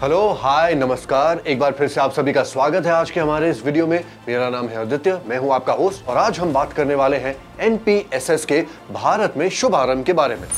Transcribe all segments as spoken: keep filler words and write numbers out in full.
Hello hi नमस्कार, एक बार फिर से आप सभी का स्वागत है आज के हमारे इस वीडियो में। मेरा नाम है आदित्य, मैं हूं आपका होस्ट और आज हम बात करने वाले हैं एनपीएसएस के भारत में शुभारंभ के बारे में।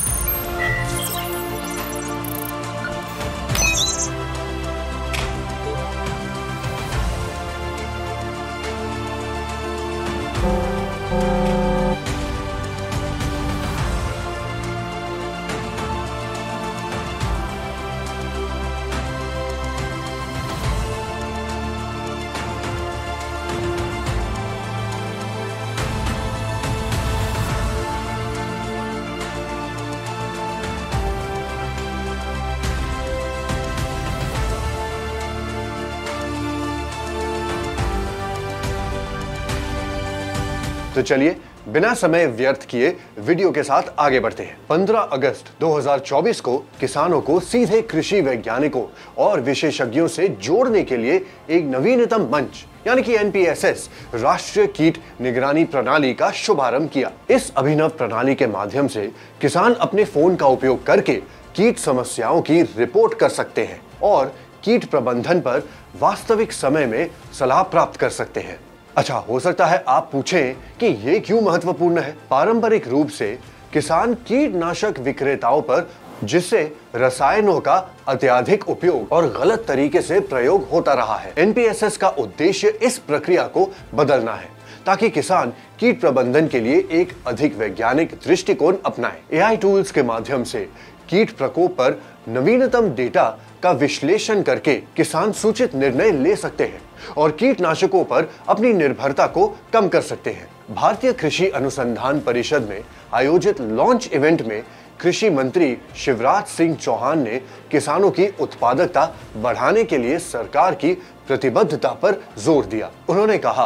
तो चलिए बिना समय व्यर्थ किए वीडियो के साथ आगे बढ़ते हैं। पंद्रह अगस्त दो हज़ार चौबीस को किसानों को सीधे कृषि वैज्ञानिकों और विशेषज्ञों से जोड़ने के लिए एक नवीनतम मंच यानी कि एनपीएसएस राष्ट्रीय कीट निगरानी प्रणाली का शुभारंभ किया। इस अभिनव प्रणाली के माध्यम से किसान अपने फोन का उपयोग करके कीट समस्याओं की रिपोर्ट कर सकते हैं और कीट प्रबंधन पर वास्तविक समय में सलाह प्राप्त कर सकते हैं। अच्छा, हो सकता है आप पूछें कि ये क्यों महत्वपूर्ण है। पारंपरिक रूप से किसान कीटनाशक विक्रेताओं पर जिससे रसायनों का अत्यधिक उपयोग और गलत तरीके से प्रयोग होता रहा है। एनपीएसएस का उद्देश्य इस प्रक्रिया को बदलना है ताकि किसान कीट प्रबंधन के लिए एक अधिक वैज्ञानिक दृष्टिकोण अपनाएं। एआई टूल्स के माध्यम से कीट प्रकोप पर नवीनतम डेटा का विश्लेषण करके किसान सूचित निर्णय ले सकते हैं और कीटनाशकों पर अपनी निर्भरता को कम कर सकते हैं। भारतीय कृषि अनुसंधान परिषद में आयोजित लॉन्च इवेंट में कृषि मंत्री शिवराज सिंह चौहान ने किसानों की उत्पादकता बढ़ाने के लिए सरकार की प्रतिबद्धता पर जोर दिया। उन्होंने कहा,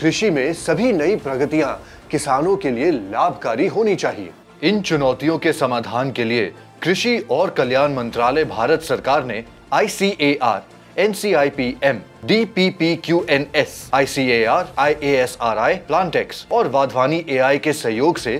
कृषि में सभी नई प्रगतियां किसानों के लिए लाभकारी होनी चाहिए। इन चुनौतियों के समाधान के लिए कृषि और कल्याण मंत्रालय भारत सरकार ने I C A R, N C I P M, D P P Q N S, I C A R, I A S R I, Plantix और वाधवानी ए आई के सहयोग से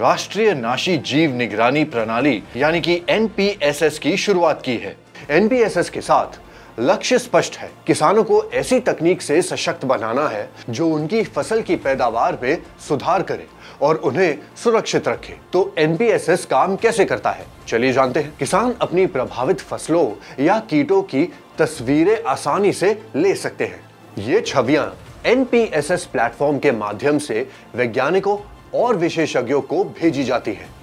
राष्ट्रीय नाशी जीव निगरानी प्रणाली यानी कि एनपीएसएस की शुरुआत की है। एनपीएसएस के साथ लक्ष्य स्पष्ट है, किसानों को ऐसी तकनीक से सशक्त बनाना है जो उनकी फसल की पैदावार में सुधार करे और उन्हें सुरक्षित रखे। तो एनपीएसएस काम कैसे करता है, चलिए जानते हैं। किसान अपनी प्रभावित फसलों या कीटों की तस्वीरें आसानी से ले सकते हैं। ये छवियां एनपीएसएस प्लेटफॉर्म के माध्यम से वैज्ञानिकों और विशेषज्ञों को भेजी जाती है।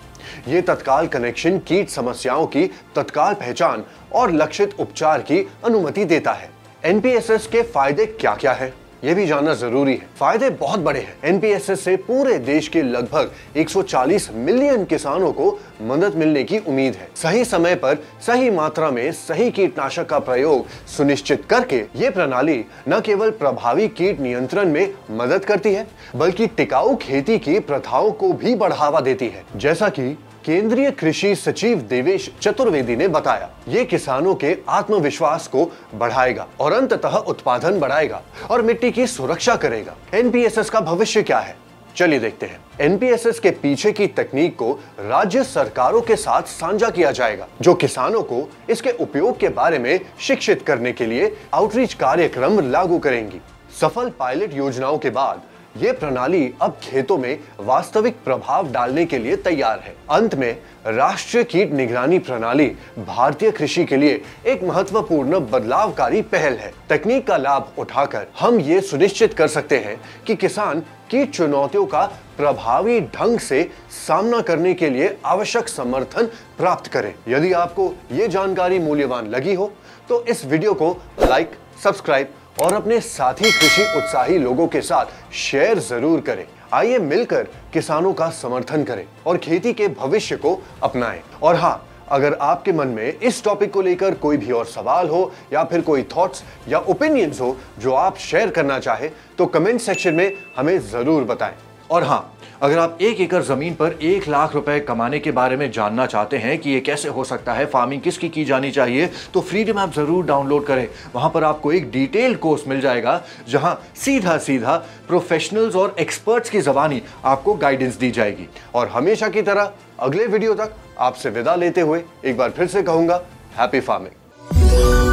ये तत्काल कनेक्शन कीट समस्याओं की तत्काल पहचान और लक्षित उपचार की अनुमति देता है। एनपीएसएस के फायदे क्या क्या है, ये भी जानना जरूरी है। फायदे बहुत बड़े हैं। एनपीएसएस से पूरे देश के लगभग एक सौ चालीस मिलियन किसानों को मदद मिलने की उम्मीद है। सही समय पर सही मात्रा में सही कीटनाशक का प्रयोग सुनिश्चित करके ये प्रणाली न केवल प्रभावी कीट नियंत्रण में मदद करती है बल्कि टिकाऊ खेती की प्रथाओं को भी बढ़ावा देती है। जैसा कि केंद्रीय कृषि सचिव देवेश चतुर्वेदी ने बताया, ये किसानों के आत्मविश्वास को बढ़ाएगा और अंततः उत्पादन बढ़ाएगा और मिट्टी की सुरक्षा करेगा। एनपीएसएस का भविष्य क्या है, चलिए देखते हैं। एनपीएसएस के पीछे की तकनीक को राज्य सरकारों के साथ साझा किया जाएगा जो किसानों को इसके उपयोग के बारे में शिक्षित करने के लिए आउटरीच कार्यक्रम लागू करेंगी। सफल पायलट योजनाओं के बाद ये प्रणाली अब खेतों में वास्तविक प्रभाव डालने के लिए तैयार है। अंत में राष्ट्रीय कीट निगरानी प्रणाली भारतीय कृषि के लिए एक महत्वपूर्ण बदलावकारी पहल है। तकनीक का लाभ उठाकर हम ये सुनिश्चित कर सकते हैं कि किसान कीट चुनौतियों का प्रभावी ढंग से सामना करने के लिए आवश्यक समर्थन प्राप्त करें। यदि आपको ये जानकारी मूल्यवान लगी हो तो इस वीडियो को लाइक, सब्सक्राइब और अपने साथी कृषि उत्साही लोगों के साथ शेयर जरूर करें। आइए मिलकर किसानों का समर्थन करें और खेती के भविष्य को अपनाएं। और हाँ, अगर आपके मन में इस टॉपिक को लेकर कोई भी और सवाल हो या फिर कोई थॉट्स या ओपिनियंस हो जो आप शेयर करना चाहें तो कमेंट सेक्शन में हमें जरूर बताएं। और हाँ, अगर आप एक एकड़ जमीन पर एक लाख रुपए कमाने के बारे में जानना चाहते हैं कि ये कैसे हो सकता है, फार्मिंग किसकी की जानी चाहिए, तो फ्रीडम ऐप जरूर डाउनलोड करें। वहां पर आपको एक डिटेल कोर्स मिल जाएगा जहां सीधा सीधा प्रोफेशनल्स और एक्सपर्ट्स की जबानी आपको गाइडेंस दी जाएगी। और हमेशा की तरह अगले वीडियो तक आपसे विदा लेते हुए एक बार फिर से कहूंगा, हैप्पी फार्मिंग।